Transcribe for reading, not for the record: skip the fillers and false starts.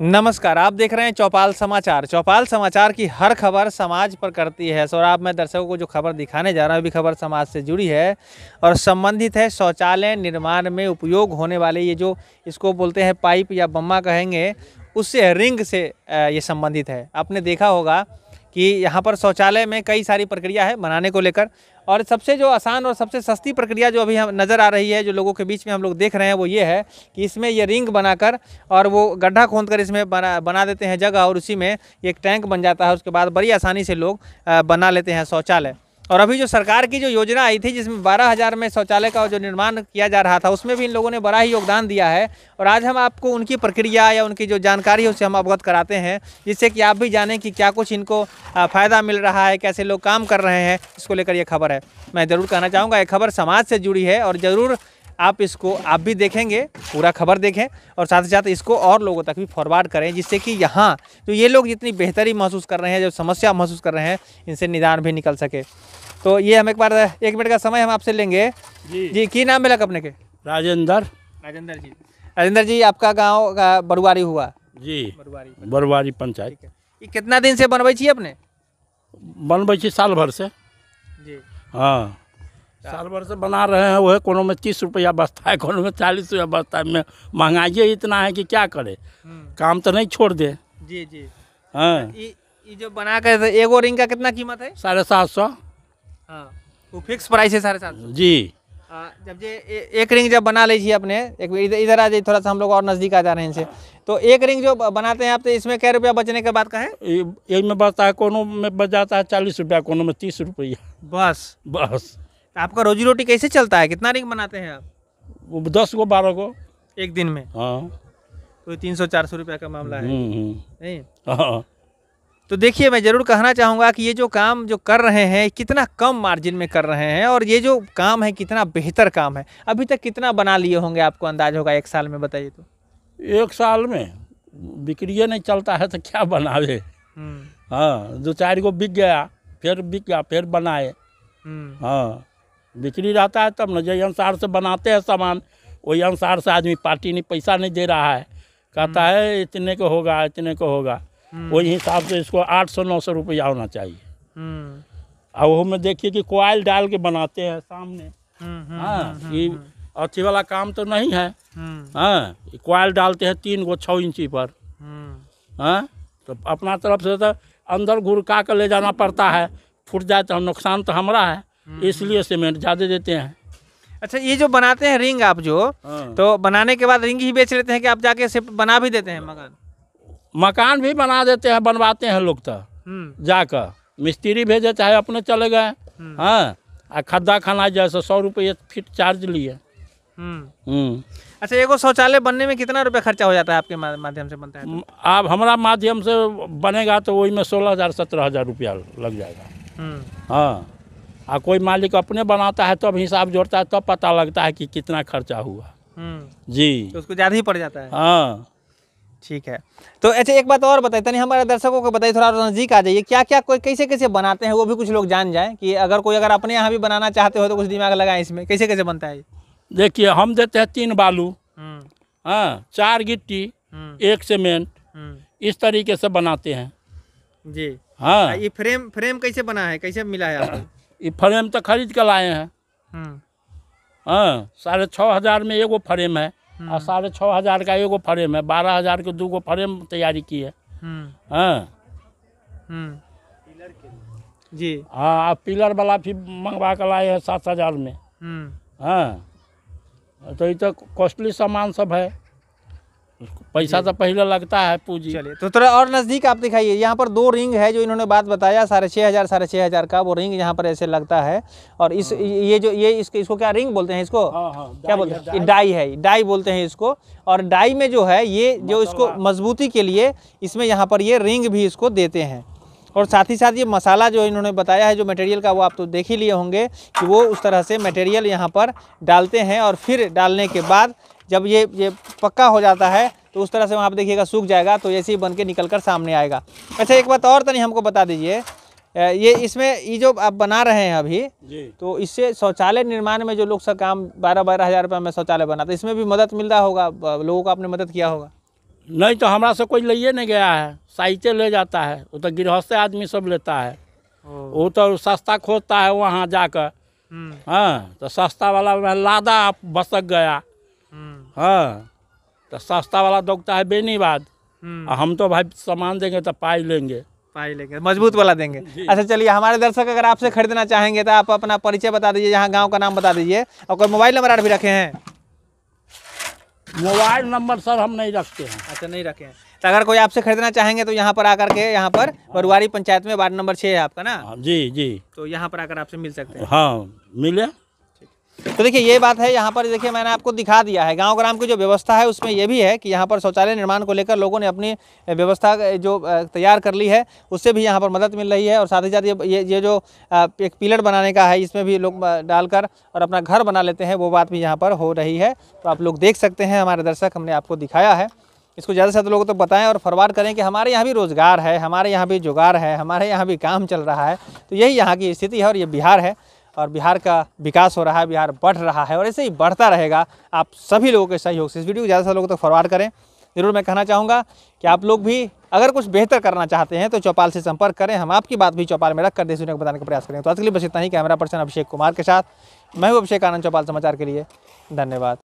नमस्कार, आप देख रहे हैं चौपाल समाचार। चौपाल समाचार की हर खबर समाज पर करती है। और आप मैं दर्शकों को जो खबर दिखाने जा रहा हूँ, भी खबर समाज से जुड़ी है और संबंधित है शौचालय निर्माण में उपयोग होने वाले ये जो इसको बोलते हैं पाइप या बम्मा कहेंगे, उससे रिंग से ये संबंधित है। आपने देखा होगा कि यहाँ पर शौचालय में कई सारी प्रक्रिया है बनाने को लेकर, और सबसे जो आसान और सबसे सस्ती प्रक्रिया जो अभी हम नज़र आ रही है, जो लोगों के बीच में हम लोग देख रहे हैं, वो ये है कि इसमें ये रिंग बनाकर और वो गड्ढा खोदकर इसमें बना देते हैं जगह, और उसी में एक टैंक बन जाता है। उसके बाद बड़ी आसानी से लोग बना लेते हैं शौचालय। और अभी जो सरकार की जो योजना आई थी जिसमें 12,000 में शौचालय का जो निर्माण किया जा रहा था, उसमें भी इन लोगों ने बड़ा ही योगदान दिया है। और आज हम आपको उनकी प्रक्रिया या उनकी जो जानकारी है उससे हम अवगत कराते हैं, जिससे कि आप भी जानें कि क्या कुछ इनको फ़ायदा मिल रहा है, कैसे लोग काम कर रहे हैं, इसको लेकर ये खबर है। मैं ज़रूर कहना चाहूँगा ये खबर समाज से जुड़ी है और ज़रूर आप इसको आप भी देखेंगे, पूरा खबर देखें और साथ ही साथ इसको और लोगों तक भी फॉरवर्ड करें, जिससे कि यहाँ तो ये लोग जितनी बेहतरी महसूस कर रहे हैं, जो समस्या महसूस कर रहे हैं, इनसे निदान भी निकल सके। तो ये हम एक मिनट का समय हम आपसे लेंगे। जी, की नाम मिला अपने के? राजेंद्र जी। राजेंद्र जी, आपका गाँव का बरुआरी हुआ जी? बरुआरी पंचायत। ये कितना दिन से बनबै छी अपने? बनबै छी साल भर से जी। हाँ, साल भर से बना रहे हैं। वह कोनो में 30 रुपया बस्ता है, कोनो में 40 रुपया बस्ता है। में महंगाई इतना है कि क्या करे, काम तो नहीं छोड़ दे जी। जी हाँ, ये जो बना कर एगो रिंग का कितना कीमत है? 750। हाँ, वो फिक्स प्राइस है 750 जी। जब ये एक रिंग जब बना लीजिए अपने, एक इधर आ जाइए थोड़ा सा, हम लोग और नज़दीक आ जा रहे हैं इनसे। तो एक रिंग जो बनाते हैं आप, तो इसमें क्या रुपया बचने के बाद का है? यही में बचता है, कोनो में बच जाता है 40 रुपया, कोनो में 30 रुपया। बस आपका रोजी रोटी कैसे चलता है? कितना रिंग बनाते हैं आप? 10 गो 12 गो एक दिन में। हाँ, तो 300-400 रुपया का मामला है नहीं? हाँ। तो देखिए, मैं ज़रूर कहना चाहूँगा कि ये जो काम जो कर रहे हैं, कितना कम मार्जिन में कर रहे हैं, और ये जो काम है कितना बेहतर काम है। अभी तक कितना बना लिए होंगे, आपको अंदाज होगा एक साल में? बताइए। तो एक साल में बिक्रिए नहीं चलता है तो क्या बनावे। हाँ, 2-4 गो बिक गया, फिर बनाए। हाँ, बिक्री रहता है तब ना। जिस अनुसार से बनाते हैं सामान, वही अनुसार से आदमी पार्टी नहीं पैसा नहीं दे रहा है, कहता है इतने को होगा, इतने को होगा। वही हिसाब से इसको 800-900 रुपया होना चाहिए। और वो में देखिए कि कोयल डाल के बनाते हैं सामने। हाँ, ये अच्छी वाला काम तो नहीं है। हाँ, कोयल डालते हैं 3 गो 6 इंची पर। हाँ, तो अपना तरफ से तो अंदर घुरका कर ले जाना पड़ता है, फूट जाए तो नुकसान तो हमारा है, इसलिए सीमेंट ज़्यादा देते हैं। अच्छा, ये जो बनाते हैं रिंग आप जो, तो बनाने के बाद रिंग ही बेच लेते हैं कि आप जाके सिर्फ बना भी देते हैं मकान? मकान भी बना देते हैं, बनवाते हैं लोग तो जाकर, मिस्त्री भेजे चाहे अपने चले गए। हाँ, और खद्दा खाना जैसे 100 रुपये फीट चार्ज लिए। अच्छा, एगो शौचालय बनने में कितना रुपया खर्चा हो जाता है आपके माध्यम से बनता है? आप हमारा माध्यम से बनेगा तो वही में 16,000-17,000 रुपया लग जाएगा। हाँ, और कोई मालिक अपने बनाता है तब तो हिसाब जोड़ता है, तब तो पता लगता है कि कितना खर्चा हुआ जी, तो उसको ज़्यादा ही पड़ जाता है। हाँ, ठीक है। तो अच्छा, एक बात और बताइए, तनी हमारे दर्शकों को बताइए, थोड़ा नज़दीक आ जाइए, क्या क्या कोई कैसे कैसे बनाते हैं, वो भी कुछ लोग जान जाएं कि अगर कोई अगर अपने यहाँ भी बनाना चाहते हो तो कुछ दिमाग लगाएं इसमें, कैसे कैसे बनता है। देखिए, हम देते हैं 3 बालू, हाँ, 4 गिट्टी, 1 सीमेंट, इस तरीके से बनाते हैं जी। हाँ, ये फ्रेम कैसे बना है, कैसे मिला है आपको? ये फ्रेम तो खरीद कर लाए हैं। हाँ, 6,500 में 1 गो फ्रेम है, और 6,500 का 1 गो फ्रेम है, 12,000 के 2 गो फ्रेम तैयारी की है। हाँ जी। हाँ, पिलर वाला फिर मंगवा कर लाए हैं 7,000 में। हाँ, तो ये तो कॉस्टली सामान सब है, पैसा तो पहले लगता है, पूंजी। चलिए, तो थोड़ा और नज़दीक आप दिखाइए। यहाँ पर 2 रिंग है जो इन्होंने बात बताया, 6,500 का वो रिंग यहाँ पर ऐसे लगता है। और इस ये जो ये इसको क्या रिंग बोलते हैं इसको? क्या बोलते हैं? डाई है, डाई बोलते हैं इसको। और डाई में जो है ये जो इसको मजबूती के लिए इसमें यहाँ पर ये रिंग भी इसको देते हैं। और साथ ही साथ ये मसाला जो इन्होंने बताया है जो मटेरियल का, वो आप तो देख ही लिए होंगे कि वो उस तरह से मटेरियल यहाँ पर डालते हैं। और फिर डालने के बाद जब ये पक्का हो जाता है तो उस तरह से वहाँ पर देखिएगा सूख जाएगा, तो ऐसे ही बन के निकल कर सामने आएगा। अच्छा, एक बात और तनी हमको बता दीजिए, ये इसमें ये जो आप बना रहे हैं अभी तो इससे शौचालय निर्माण में जो लोग सब काम 12,000-12,000 रुपये में शौचालय बनाते, इसमें भी मदद मिल रहा होगा, लोगों को आपने मदद किया होगा? नहीं तो हमरा से कोई लिए नहीं गया है, साइते ले जाता है, वो तो गृहस्थ आदमी सब लेता है, वो तो सस्ता खोजता है वहाँ जाकर। हाँ, तो सस्ता वाला लादा बसक गया। हाँ, तो सस्ता वाला दोगता है बेनीबाद, हम तो भाई सामान देंगे तो पाई लेंगे, पाई लेंगे, मजबूत वाला देंगे। अच्छा चलिए, हमारे दर्शक अगर आपसे खरीदना चाहेंगे तो आप अपना परिचय बता दीजिए, यहाँ गाँव का नाम बता दीजिए, और कोई मोबाइल नंबर भी रखे हैं? मोबाइल नंबर सर हम नहीं रखते हैं। अच्छा, नहीं रखे हैं। तो अगर कोई आपसे खरीदना चाहेंगे तो यहाँ पर आकर के, यहाँ पर बरुआरी पंचायत में वार्ड नंबर 6 है आपका ना? जी। तो यहाँ पर आकर आपसे मिल सकते हैं? हाँ, मिले। तो देखिए ये बात है, यहाँ पर देखिए मैंने आपको दिखा दिया है गांव ग्राम की जो व्यवस्था है, उसमें ये भी है कि यहाँ पर शौचालय निर्माण को लेकर लोगों ने अपनी व्यवस्था जो तैयार कर ली है, उससे भी यहाँ पर मदद मिल रही है। और साथ ही साथ ये जो एक पिलर बनाने का है, इसमें भी लोग डालकर और अपना घर बना लेते हैं, वो बात भी यहाँ पर हो रही है। तो आप लोग देख सकते हैं, हमारे दर्शक हमने आपको दिखाया है। इसको ज़्यादा से ज़्यादा लोगों को तो बताएं और फॉरवर्ड करें कि हमारे यहाँ भी रोज़गार है, हमारे यहाँ भी जुगाड़ है, हमारे यहाँ भी काम चल रहा है। तो यही यहाँ की स्थिति है, और ये बिहार है, और बिहार का विकास हो रहा है, बिहार बढ़ रहा है, और ऐसे ही बढ़ता रहेगा आप सभी लोगों के सहयोग से। इस वीडियो को ज़्यादा से लोगों तक फॉरवर्ड करें। ज़रूर मैं कहना चाहूँगा कि आप लोग भी अगर कुछ बेहतर करना चाहते हैं तो चौपाल से संपर्क करें, हम आपकी बात भी चौपाल में रख कर देश दुनिया को बताने का प्रयास करेंगे। तो आज के लिए बस इतना ही। कैमरा पर्सन अभिषेक कुमार के साथ मैं हूँ अभिषेक आनंद, चौपाल समाचार के लिए धन्यवाद।